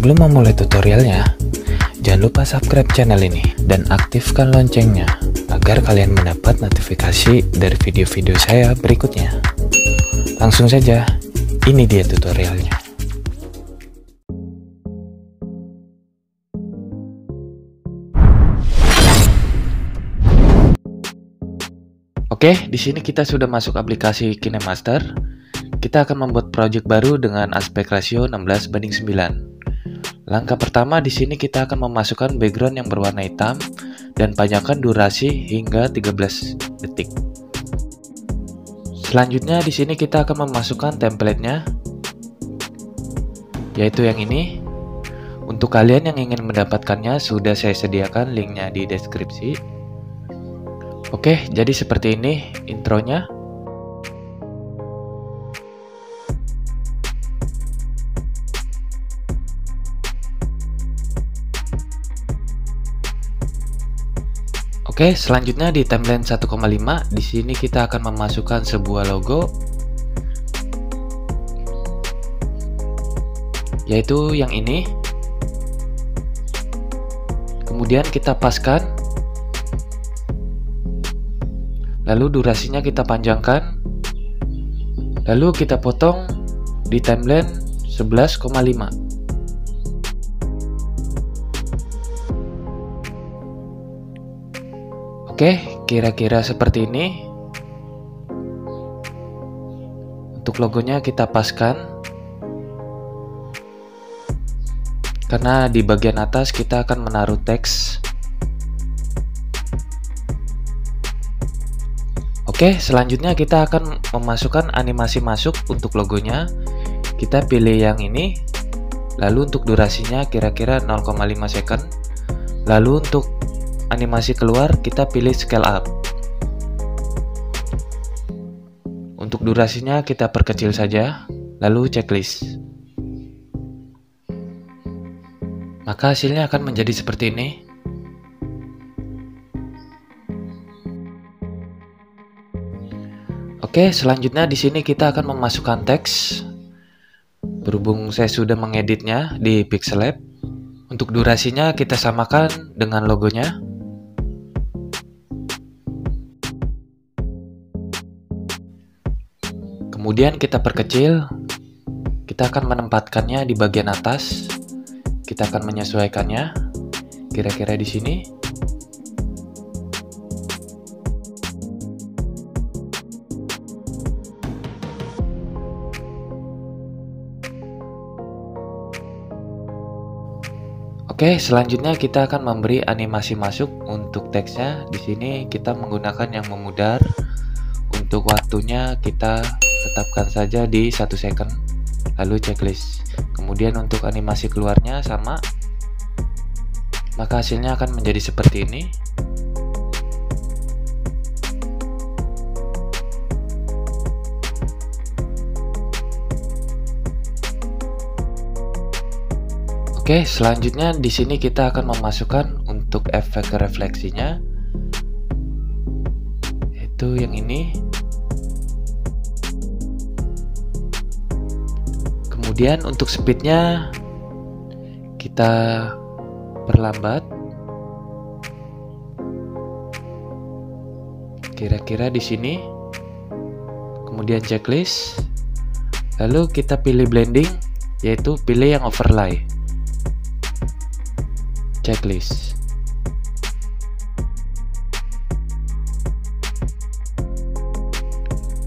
Sebelum memulai tutorialnya, jangan lupa subscribe channel ini dan aktifkan loncengnya agar kalian mendapat notifikasi dari video-video saya berikutnya. Langsung saja, ini dia tutorialnya. Oke, di sini kita sudah masuk aplikasi Kinemaster. Kita akan membuat project baru dengan aspek rasio 16:9. Langkah pertama di sini kita akan memasukkan background yang berwarna hitam dan panjangkan durasi hingga 13 detik. Selanjutnya di sini kita akan memasukkan template-nya, yaitu yang ini. Untuk kalian yang ingin mendapatkannya, sudah saya sediakan linknya di deskripsi. Oke, jadi seperti ini intronya. Oke, selanjutnya di timeline 1,5, di sini kita akan memasukkan sebuah logo, yaitu yang ini. Kemudian kita paskan. Lalu durasinya kita panjangkan. Lalu kita potong di timeline 11,5. Oke, kira-kira seperti ini. Untuk logonya kita paskan. Karena di bagian atas kita akan menaruh teks. Oke, selanjutnya kita akan memasukkan animasi masuk untuk logonya. Kita pilih yang ini. Lalu untuk durasinya kira-kira 0,5 second. Lalu untuk animasi keluar kita pilih scale up. Untuk durasinya kita perkecil saja. Lalu checklist. Maka hasilnya akan menjadi seperti ini. Oke, selanjutnya di sini kita akan memasukkan teks. Berhubung saya sudah mengeditnya di Pixellab, untuk durasinya kita samakan dengan logonya. Kemudian kita perkecil. Kita akan menempatkannya di bagian atas. Kita akan menyesuaikannya kira-kira di sini. Oke, selanjutnya kita akan memberi animasi masuk untuk teksnya. Di sini kita menggunakan yang memudar. Untuk waktunya kita tetapkan saja di 1 second. Lalu checklist. Kemudian untuk animasi keluarnya sama. Maka hasilnya akan menjadi seperti ini. Oke, selanjutnya di sini kita akan memasukkan untuk efek refleksinya, yaitu yang ini. Kemudian untuk speednya kita perlambat. Kira-kira di sini. Kemudian checklist. Lalu kita pilih blending, yaitu pilih yang overlay. Checklist.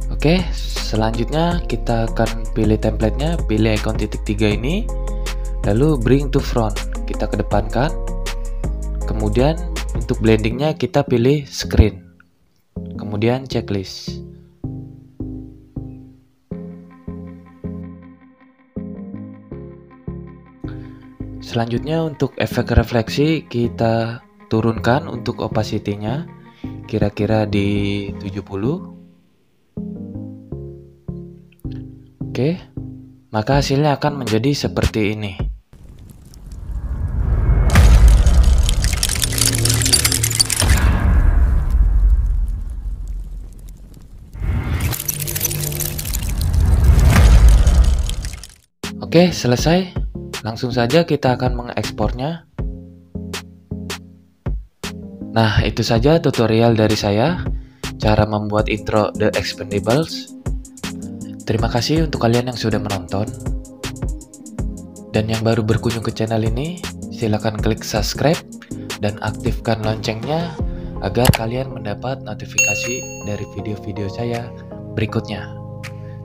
Oke, selanjutnya kita akan pilih templatenya, pilih icon titik 3 ini, lalu bring to front, kita kedepankan. Kemudian untuk blendingnya kita pilih screen, kemudian checklist. Selanjutnya untuk efek refleksi kita turunkan untuk opacity-nya kira-kira di 70. Oke, maka hasilnya akan menjadi seperti ini. Oke, selesai. Langsung saja kita akan mengekspornya. Nah, itu saja tutorial dari saya, cara membuat intro The Expendables. Terima kasih untuk kalian yang sudah menonton. Dan yang baru berkunjung ke channel ini, silakan klik subscribe dan aktifkan loncengnya agar kalian mendapat notifikasi dari video-video saya berikutnya.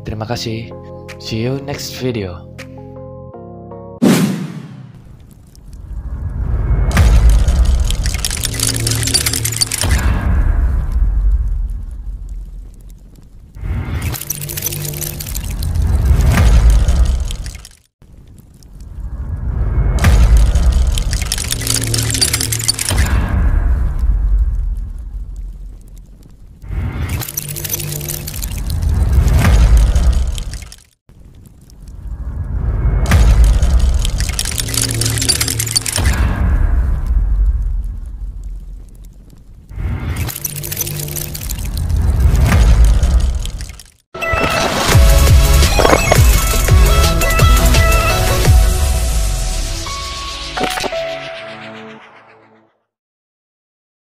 Terima kasih. See you next video.